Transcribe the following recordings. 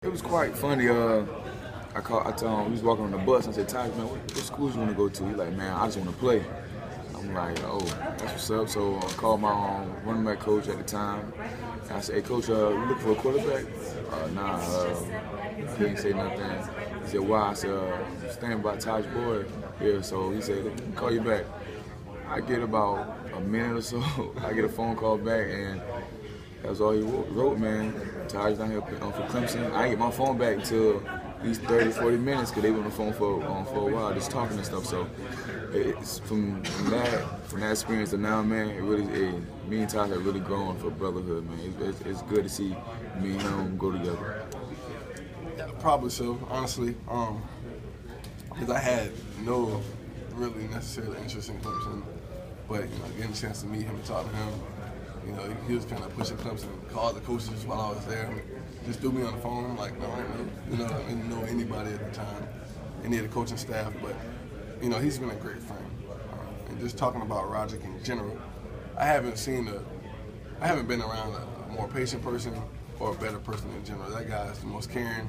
It was quite funny. I told him, we was walking on the bus. I said, "Ty, man, what schools you want to go to?" He's like, "Man, I just want to play." I'm like, "Oh, that's what's up." So I called my running back coach at the time. And I said, "Hey, coach, you looking for a quarterback?" Nah, he didn't say nothing. He said, "Why?" I said, "Stand by Tajh Boyd." Yeah, so he said, "Call you back." I get about a minute or so. I get a phone call back, and that's all he wrote, man. Taj's down here for Clemson. I didn't get my phone back until at least 30, 40 minutes because they were on the phone for a while, just talking and stuff. So it's from that experience to now, man. Me and Taj have really grown for brotherhood, man. It's good to see me and him go together. Probably so, honestly, because I had no really necessarily interest in Clemson, but getting a chance to meet him and talk to him. You know, he was kind of pushing Clemson, called the coaches while I was there. I mean, just threw me on the phone. I'm like, no, I didn't know, you know, I didn't know anybody at the time, any of the coaching staff. But you know, he's been a great friend. And just talking about Roderick in general, I haven't been around a more patient person or a better person in general. That guy is the most caring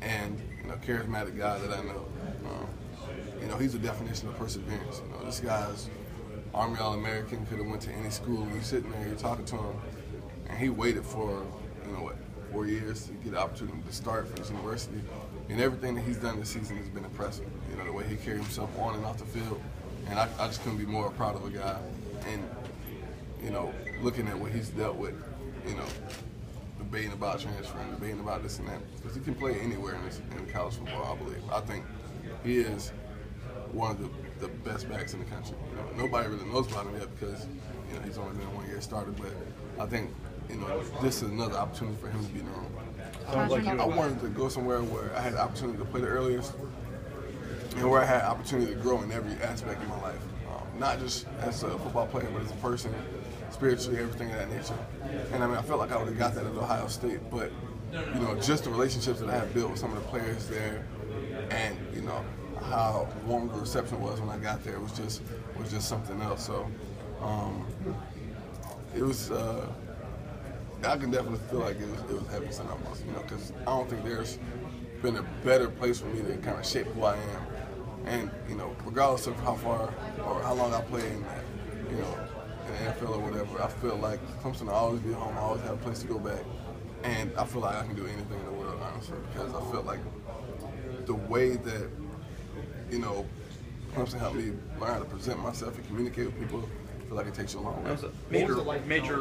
and charismatic guy that I know. You know, he's the definition of perseverance. You know, this guy's Army All-American, could have went to any school. You're sitting there, you're talking to him, and he waited for, 4 years to get the opportunity to start for his university. And everything that he's done this season has been impressive. You know, the way he carried himself on and off the field. And I just couldn't be more proud of a guy. And, looking at what he's dealt with, debating about transferring, debating about this and that. Because he can play anywhere in college football, I believe. I think he is one of the best backs in the country. Nobody really knows about him yet because he's only been a one-year starter. But I think this is another opportunity for him to be known. I wanted to go somewhere where I had the opportunity to play the earliest and where I had opportunity to grow in every aspect of my life, not just as a football player, but as a person, spiritually, everything of that nature. And I mean, I felt like I would have got that at Ohio State, but just the relationships that I have built with some of the players there, and how warm the reception was when I got there was just something else. So it was. I can definitely feel like it was heaven sent almost, because I don't think there's been a better place for me to kind of shape who I am. And regardless of how far or how long I play in in the NFL or whatever, I feel like Clemson will always be home. I always have a place to go back, and I feel like I can do anything in the world, honestly, because I feel like the way that Clemson helped me learn how to present myself and communicate with people. I feel like it takes you a long way. That was a major.